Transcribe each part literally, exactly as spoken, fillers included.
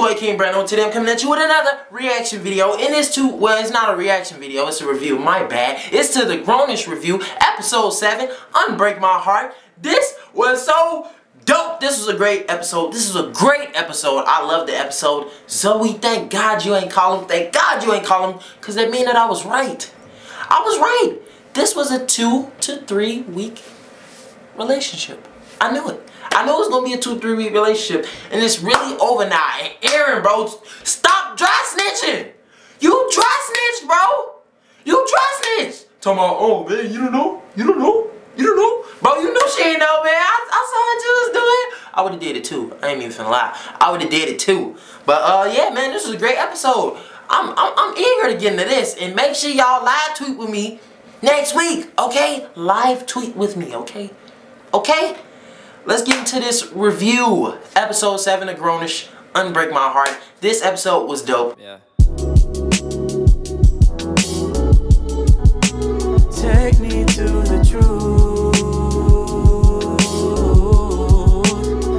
boy King Brando. Today I'm coming at you with another reaction video, and it's to, well, it's not a reaction video, it's a review, my bad. It's to the Grownish review, episode seven, Unbreak My Heart. This was so dope. This was a great episode. This is a great episode. I love the episode. Zoe, thank God you ain't call him. Thank God you ain't call him, because that mean that I was right. I was right. This was a two to three week relationship. I knew it. I knew it was going to be a two, three week relationship. And it's really over now. And Aaron, bro, stop dry snitching. You dry snitched, bro. You dry snitched. Talking about, oh, man, you don't know. You don't know. You don't know. Bro, you knew she ain't know, man. I, I saw what you was doing. I would have did it, too. I ain't even finna lie. I would have did it, too. But, uh, yeah, man, this was a great episode. I'm, I'm, I'm eager to get into this. And make sure y'all live tweet with me next week, okay? Live tweet with me, okay? Okay? Let's get into this review. Episode seven of Grownish, Unbreak My Heart. This episode was dope. Yeah. Take me to the truth.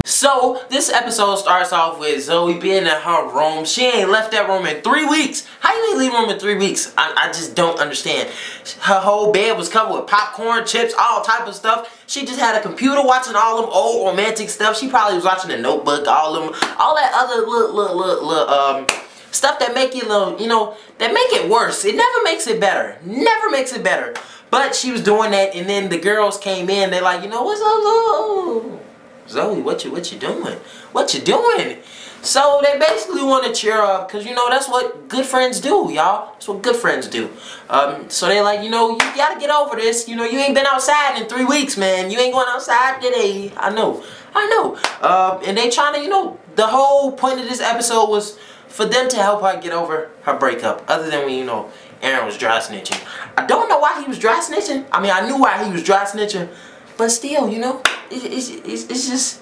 So, this episode starts off with Zoe being in her room. She ain't left that room in three weeks. How you ain't leave room in three weeks? I, I just don't understand. Her whole bed was covered with popcorn, chips, all type of stuff. She just had a computer watching all them old romantic stuff. She probably was watching The Notebook, all them, all that other little, little, little, little um, stuff that make it, little, you know, that make it worse. It never makes it better. Never makes it better. But she was doing that, and then the girls came in. They're like, you know, what's up, Zoe? Zoe, what you, what you doing? What you doing? So they basically want to cheer up, because, you know, that's what good friends do, y'all. That's what good friends do. Um, so they're like, you know, you got to get over this. You know, you ain't been outside in three weeks, man. You ain't going outside today. I know. I know. Uh, and they trying to, you know, the whole point of this episode was for them to help her get over her breakup. Other than when, you know, Aaron was dry snitching. I don't know why he was dry snitching. I mean, I knew why he was dry snitching. But still, you know, it, it's, it's, it's just...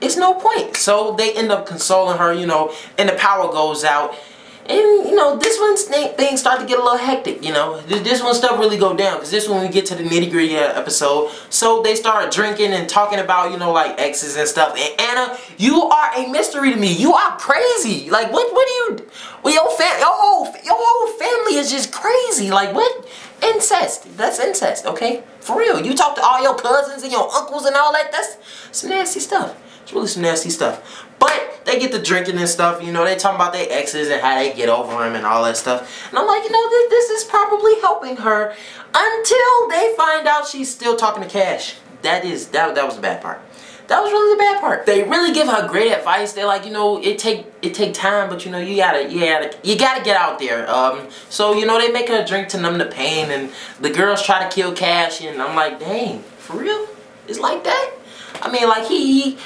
it's no point. So they end up consoling her, you know, and the power goes out. And, you know, this one's th things start to get a little hectic, you know. This, this one stuff really go down, because this one we get to the nitty-gritty episode. So they start drinking and talking about, you know, like exes and stuff. And Anna, you are a mystery to me. You are crazy. Like, what What do you... Well, your, fam your, whole, your whole family is just crazy. Like, what? Incest. That's incest, okay? For real. You talk to all your cousins and your uncles and all that. That's some nasty stuff. It's really some nasty stuff. But they get to drinking and stuff. You know, they talking about their exes and how they get over them and all that stuff. And I'm like, you know, th this is probably helping her until they find out she's still talking to Cash. That is, that, that was the bad part. That was really the bad part. They really give her great advice. They're like, you know, it take it take time, but you know, you gotta, you gotta, you gotta get out there. Um, so you know, they make her drink to numb the pain, and the girls try to kill Cash, and I'm like, dang, for real? It's like that? I mean, like he. he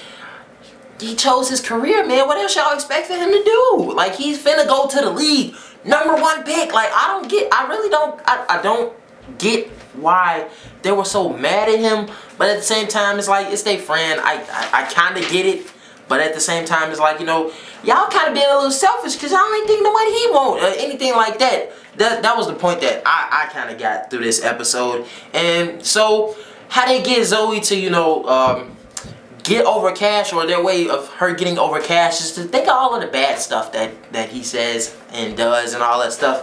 He chose his career, man. What else y'all expect for him to do? Like, he's finna go to the league. Number one pick. Like, I don't get, I really don't, I, I don't get why they were so mad at him. But at the same time, it's like, it's their friend. I, I, I kind of get it. But at the same time, it's like, you know, y'all kind of being a little selfish, because y'all ain't thinking of what he want or anything like that. That, that was the point that I, I kind of got through this episode. And so, how they get Zoe to, you know, um... get over Cash, or their way of her getting over Cash, is to think of all of the bad stuff that, that he says and does and all that stuff.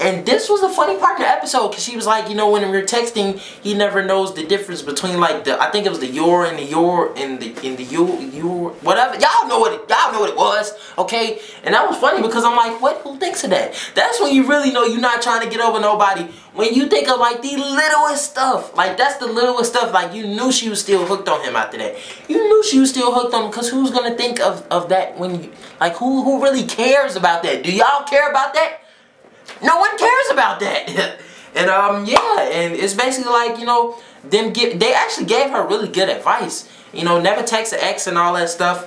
And this was the funny part of the episode, because she was like, you know, when we were texting, he never knows the difference between, like, the, I think it was the your and the your and the in the your, your, whatever. Y'all know what it, y'all know what it was, okay? And that was funny, because I'm like, what, who thinks of that? That's when you really know you're not trying to get over nobody. When you think of, like, the littlest stuff, like, that's the littlest stuff, like, you knew she was still hooked on him after that. You knew she was still hooked on him, because who's going to think of, of that when you, like, who, who really cares about that? Do y'all care about that? No one cares about that. And um yeah, and it's basically like, you know, them get they actually gave her really good advice. You know, never text an ex and all that stuff.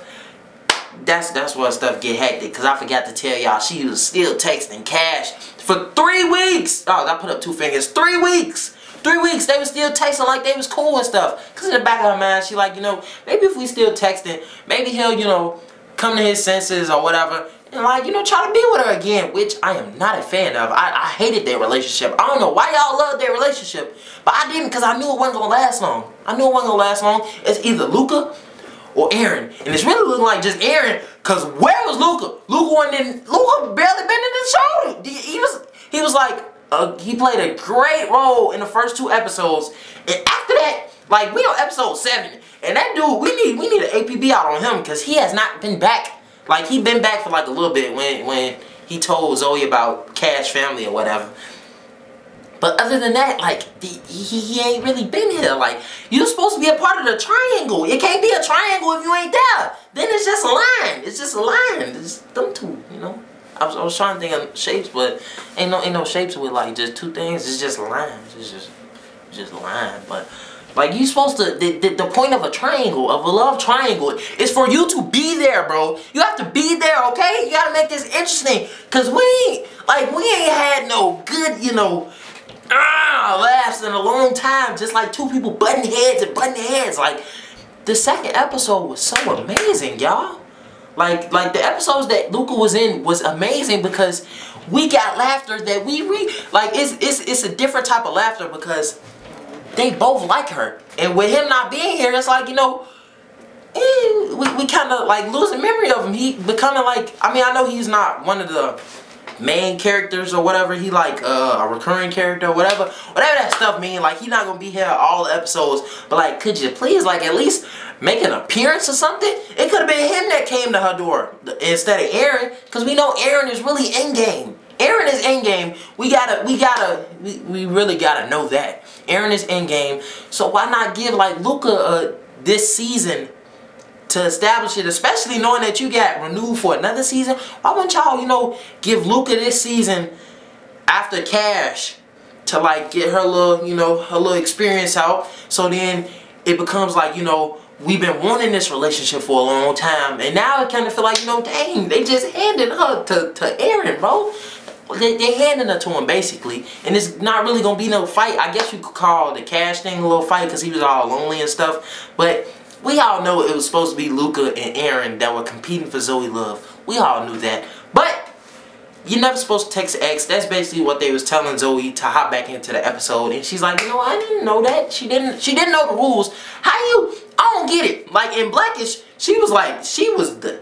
That's that's where stuff get hectic, because I forgot to tell y'all she was still texting Cash for three weeks. Oh, I put up two fingers. Three weeks. Three weeks they was still texting like they was cool and stuff. Cause in the back of her mind, she like, you know, maybe if we still texting, maybe he'll, you know, come to his senses or whatever. And like, you know, try to be with her again, which I am not a fan of. I, I hated their relationship. I don't know why y'all love their relationship, but I didn't, because I knew it wasn't going to last long. I knew it wasn't going to last long. It's either Luca or Aaron. And it's really looking like just Aaron, because where was Luca? Luca Luka and Luka barely been in the show. He was he was like uh, he played a great role in the first two episodes, and after that, like, we on episode seven, and that dude, we need we need an A P B out on him because he has not been back. Like, he been back for like a little bit when when he told Zoe about Cash family or whatever. But other than that, like, the, he, he ain't really been here. Like, you're supposed to be a part of the triangle. It can't be a triangle if you ain't there. Then it's just a line. It's just a line. It's them two, you know? I was, I was trying to think of shapes, but ain't no ain't no shapes with, like, just two things. It's just lines. It's just, just line. But, like, you supposed to, the, the, the point of a triangle, of a love triangle, is for you to be there, bro. You have to be there, okay? You gotta make this interesting. Because we, like, we ain't had no good, you know, ah, laughs in a long time, just like two people butting heads and butting heads. Like, the second episode was so amazing, y'all. Like, like the episodes that Luka was in was amazing because we got laughter that we re like. It's it's it's a different type of laughter because they both like her, and with him not being here, it's like, you know, eh, we we kind of like losing memory of him. He becoming like, I mean, I know he's not one of the main characters or whatever, he like uh, a recurring character or whatever, whatever that stuff mean. Like, he not gonna be here all the episodes, but like, could you please like at least make an appearance or something? It could have been him that came to her door instead of Aaron, because we know Aaron is really in game. Aaron is in game. We gotta, we gotta, we, we really gotta know that Aaron is in game. So why not give like Luka uh, this season to establish it, especially knowing that you got renewed for another season? Why wouldn't y'all, you know, give Luka this season after Cash to like get her little, you know, her little experience out? So then it becomes like, you know, we've been wanting this relationship for a long time, and now it kind of feel like, you know, dang, they just handed her to to Aaron, bro. They they handing her to him basically, and it's not really gonna be no fight. I guess you could call the Cash thing a little fight because he was all lonely and stuff, but we all know it was supposed to be Luka and Aaron that were competing for Zoe love. We all knew that. But you're never supposed to text X. That's basically what they was telling Zoe to hop back into the episode. And she's like, you know, I didn't know that. She didn't she didn't know the rules. How you, I don't get it. Like, in Blackish, she was like, she was the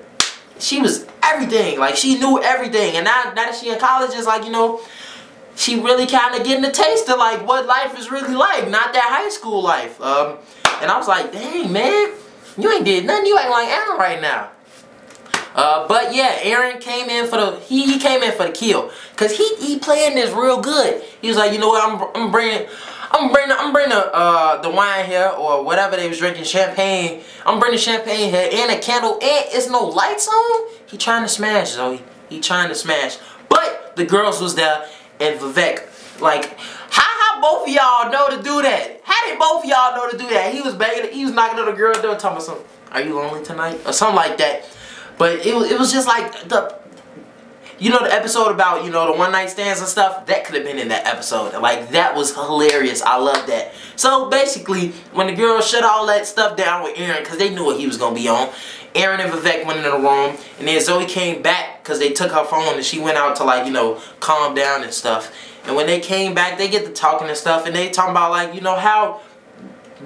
she was everything. Like, she knew everything. And now, now that she in college, it's like, you know, she really kind of getting a taste of like what life is really like, not that high school life. Um And I was like, dang, man, you ain't did nothing. You ain't like Aaron right now. Uh, but yeah, Aaron came in for the, he, he came in for the kill. Cause he, he playing this real good. He was like, you know what, I'm, I'm bringing, I'm bringing, I'm bringing the, uh, the wine here or whatever they was drinking, champagne. I'm bringing champagne here and a candle, and it's no lights on. He trying to smash, Zoe. He trying to smash. But the girls was there and Vivek, like, both of y'all know to do that? How did both of y'all know to do that? He was begging, he was knocking on the girl's door talking about something, are you lonely tonight? Or something like that. But it, it was just like, the, you know, the episode about, you know, the one night stands and stuff, that could have been in that episode. Like, that was hilarious. I love that. So basically, when the girls shut all that stuff down with Aaron, because they knew what he was going to be on, Aaron and Vivek went in the room, and then Zoe came back because they took her phone and she went out to, like, you know, calm down and stuff. And when they came back, they get to talking and stuff, and they talking about, like, you know, how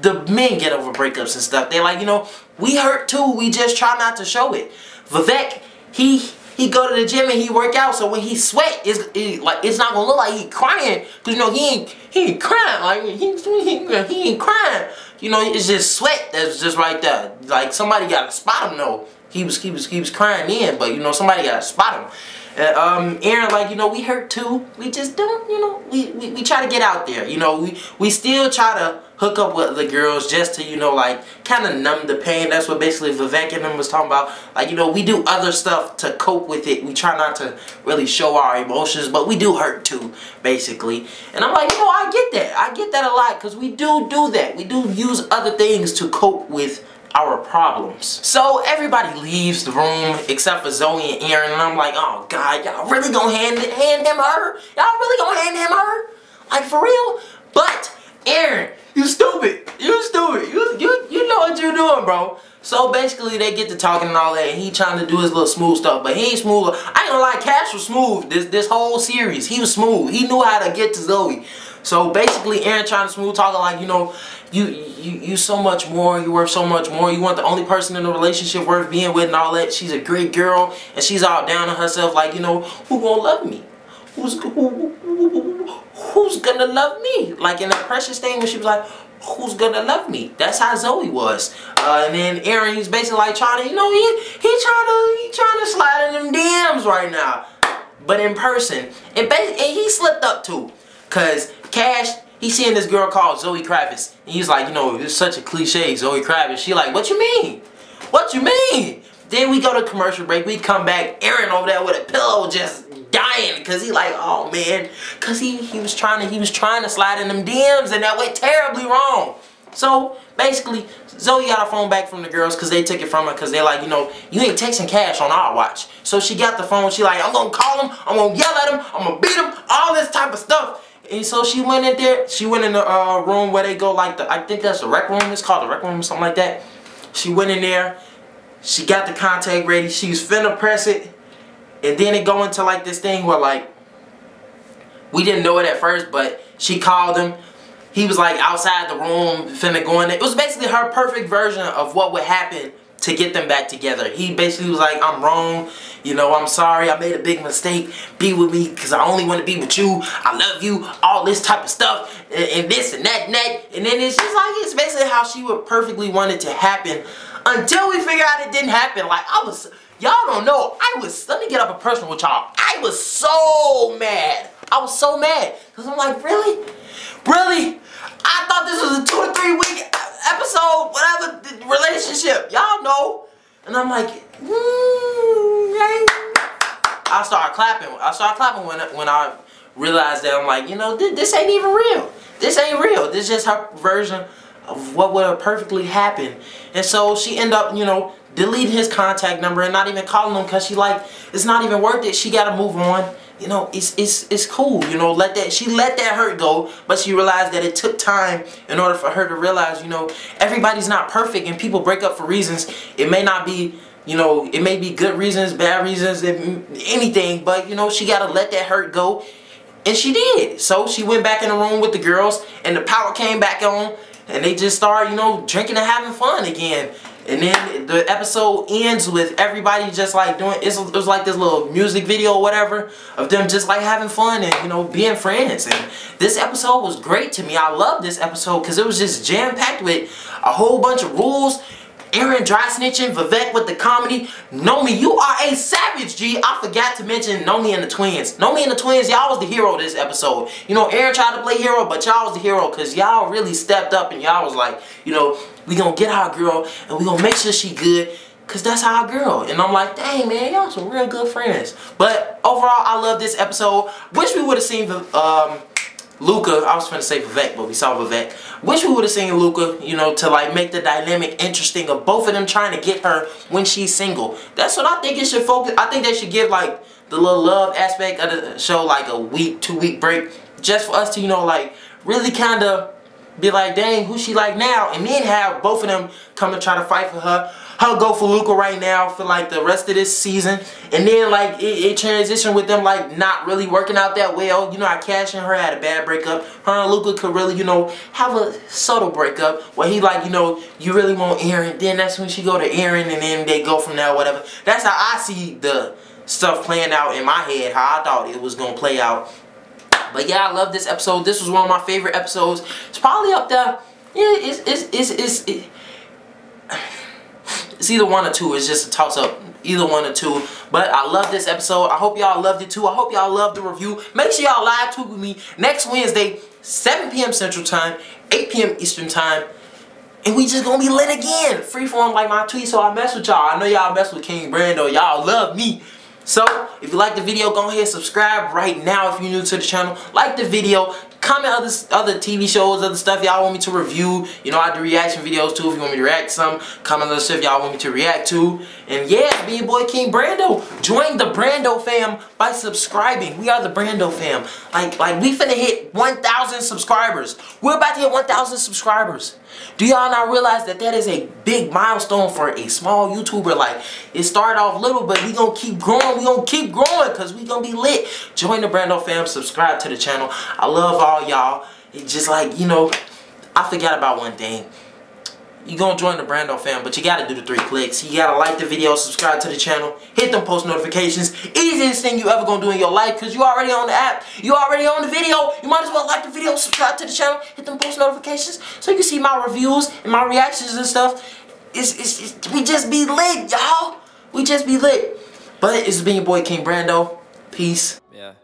the men get over breakups and stuff. They like, you know, we hurt too. We just try not to show it. Vivek, he he go to the gym and he work out, so when he sweat, it's it, like it's not gonna look like he crying, cause you know he ain't he ain't crying, like he he, he ain't crying. You know, it's just sweat that's just right there. Like, somebody got to spot him though. He was he was he was crying in, but you know somebody got to spot him. And, um, Aaron, like, you know, we hurt too. We just don't, you know, we, we, we try to get out there. You know, we, we still try to hook up with the girls just to, you know, like, kind of numb the pain. That's what basically Vivek and them was talking about. Like, you know, we do other stuff to cope with it. We try not to really show our emotions, but we do hurt too, basically. And I'm like, you know, I get that. I get that a lot because we do do that. We do use other things to cope with our problems. So everybody leaves the room except for Zoe and Aaron, and I'm like, oh God, y'all really gonna hand hand him her? Y'all really gonna hand him her? Like, for real? But Aaron, you stupid. You stupid. You you you know what you're doing, bro. So basically they get to talking and all that, and he trying to do his little smooth stuff, but he ain't smooth. I ain't gonna lie, Cash was smooth this this whole series. He was smooth. He knew how to get to Zoe. So basically Aaron trying to smooth talking like, you know, you you you so much more, you worth so much more, you want the only person in the relationship worth being with and all that. She's a great girl and she's all down on herself like, you know, who gonna love me? Who's who, who, who, who's gonna love me? Like in the Precious thing when she was like, who's gonna love me? That's how Zoe was. Uh, and then Aaron, he's basically like trying to, you know, he he trying to he trying to slide in them D Ms right now, but in person. And basically, and he slipped up too, cause Cash, he seeing this girl called Zoe Kravitz, and he's like, you know, it's such a cliche, Zoe Kravitz. She like, what you mean? What you mean? Then we go to commercial break. We come back, Aaron over there with a pillow, just dying, cause he like, oh man, cause he he was trying to he was trying to slide in them D Ms, and that went terribly wrong. So basically, Zoe got her phone back from the girls, cause they took it from her, cause they're like, you know, you ain't texting Cash on our watch. So she got the phone. She like, I'm gonna call him. I'm gonna yell at him. I'm gonna beat him. All this type of stuff. And so she went in there. She went in the uh, room where they go like the I think that's the rec room. It's called the rec room or something like that. She went in there. She got the contact ready. She was finna press it. And then it go into like this thing where like, we didn't know it at first, but she called him. He was like outside the room, finna go in there. It was basically her perfect version of what would happen to get them back together. He basically was like, I'm wrong, you know, I'm sorry, I made a big mistake. Be with me, cause I only want to be with you. I love you, all this type of stuff, and, and this and that and that. And then it's just like, it's basically how she would perfectly want it to happen until we figure out it didn't happen. Like I was, y'all don't know, I was, let me get up a personal with y'all. I was so mad. I was so mad. Because I'm like, really? Really? I thought this was a two to three week episode, whatever, relationship. Y'all know. And I'm like, mm, right? I started clapping. I started clapping when, when I realized that. I'm like, you know, th this ain't even real. This ain't real. This is just her version of what would have perfectly happened. And so she ended up, you know, delete his contact number and not even calling him, because she like, it's not even worth it. She gotta move on. You know, it's it's it's cool. You know, let that she let that hurt go, but she realized that it took time in order for her to realize, you know, everybody's not perfect and people break up for reasons. It may not be, you know, it may be good reasons, bad reasons, anything, but you know, she gotta let that hurt go, and she did. So she went back in the room with the girls, and the power came back on, and they just started, you know, drinking and having fun again. And then the episode ends with everybody just like doing, it's, it was like this little music video or whatever of them just like having fun and, you know, being friends. And this episode was great to me. I love this episode because it was just jam-packed with a whole bunch of rules. Aaron dry snitching, Vivek with the comedy. Nomi, you are a savage, G. I forgot to mention Nomi and the twins. Nomi and the twins, y'all was the hero this episode. You know, Aaron tried to play hero, but y'all was the hero because y'all really stepped up and y'all was like, you know, we gonna get our girl and we gonna make sure she good because that's our girl. And I'm like, dang, man, y'all some real good friends. But overall, I love this episode. Wish we would have seen the... Um, Luca, I was going to say Vivek, but we saw Vivek. Wish we would have seen Luca, you know, to like make the dynamic interesting of both of them trying to get her when she's single. That's what I think it should focus. I think they should give like the little love aspect of the show like a week, two week break, just for us to, you know, like really kind of be like, dang, who she like now? And then have both of them come and try to fight for her. Her go for Luca right now for like the rest of this season. And then like it, it transitioned with them like not really working out that well. You know, I Cash and her had a bad breakup. Her and Luca could really, you know, have a subtle breakup where he like, you know, you really want Aaron. Then that's when she go to Aaron and then they go from there, whatever. That's how I see the stuff playing out in my head, how I thought it was going to play out. But yeah, I love this episode. This was one of my favorite episodes. It's probably up there. Yeah, it's, it's, it's, it's, it's, it's either one or two. It's just a toss up. Either one or two. But I love this episode. I hope y'all loved it too. I hope y'all loved the review. Make sure y'all live tweet with me next Wednesday, seven P M Central Time, eight P M Eastern Time. And we just gonna be lit again. Freeform like my tweet, so I mess with y'all. I know y'all mess with King Brando. Y'all love me. So, if you like the video, go ahead and subscribe right now if you're new to the channel. Like the video, comment other, other T V shows, other stuff y'all want me to review. You know, I do reaction videos too if you want me to react to some. Comment other stuff y'all want me to react to. And yeah, be your boy King Brando. Join the Brando fam by subscribing. We are the Brando fam. Like, like we finna hit one thousand subscribers. We're about to hit one thousand subscribers. Do y'all not realize that that is a big milestone for a small YouTuber? Like, it started off little, but we gonna keep growing. We gonna keep growing because we gonna be lit. Join the Brando fam. Subscribe to the channel. I love all y'all. It's just like, you know, I forgot about one thing. You gonna join the Brando fam, but you gotta do the three clicks. You gotta like the video, subscribe to the channel, hit them post notifications. Easiest thing you ever gonna do in your life, because you already on the app, you already on the video. You might as well like the video, subscribe to the channel, hit them post notifications so you can see my reviews and my reactions and stuff. It's, it's, it's we just be lit, y'all. We just be lit. But it's been your boy King Brando. Peace. Yeah.